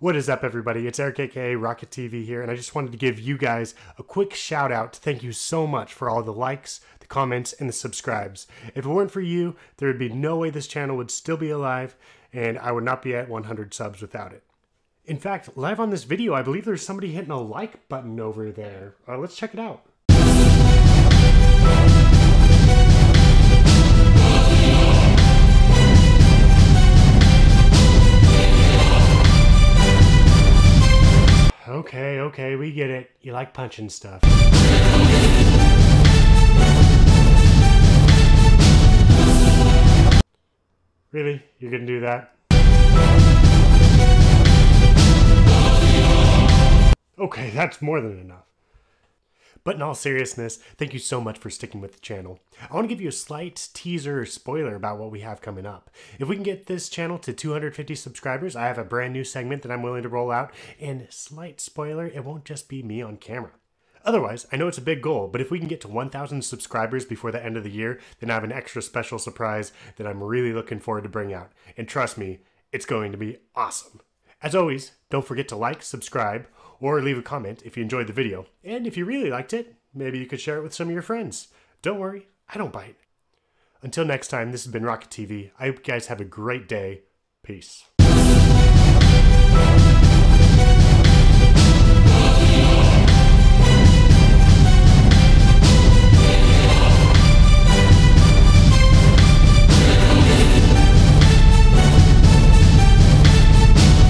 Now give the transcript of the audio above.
What is up, everybody? It's Eric, aka Rocket TV here, and I just wanted to give you guys a quick shout out. Thank you so much for all the likes, the comments, and the subscribes. If it weren't for you, there would be no way this channel would still be alive, and I would not be at 100 subs without it. In fact, live on this video, I believe there's somebody hitting a like button over there. Let's check it out. Okay, we get it. You like punching stuff. Really? You're gonna do that? Okay, that's more than enough. But in all seriousness, thank you so much for sticking with the channel. I want to give you a slight teaser or spoiler about what we have coming up. If we can get this channel to 250 subscribers, I have a brand new segment that I'm willing to roll out, and slight spoiler, it won't just be me on camera. Otherwise, I know it's a big goal, but if we can get to 1,000 subscribers before the end of the year, then I have an extra special surprise that I'm really looking forward to bring out. And trust me, it's going to be awesome. As always, don't forget to like, subscribe, or leave a comment if you enjoyed the video. And if you really liked it, maybe you could share it with some of your friends. Don't worry, I don't bite. Until next time, this has been Rocket TV. I hope you guys have a great day. Peace.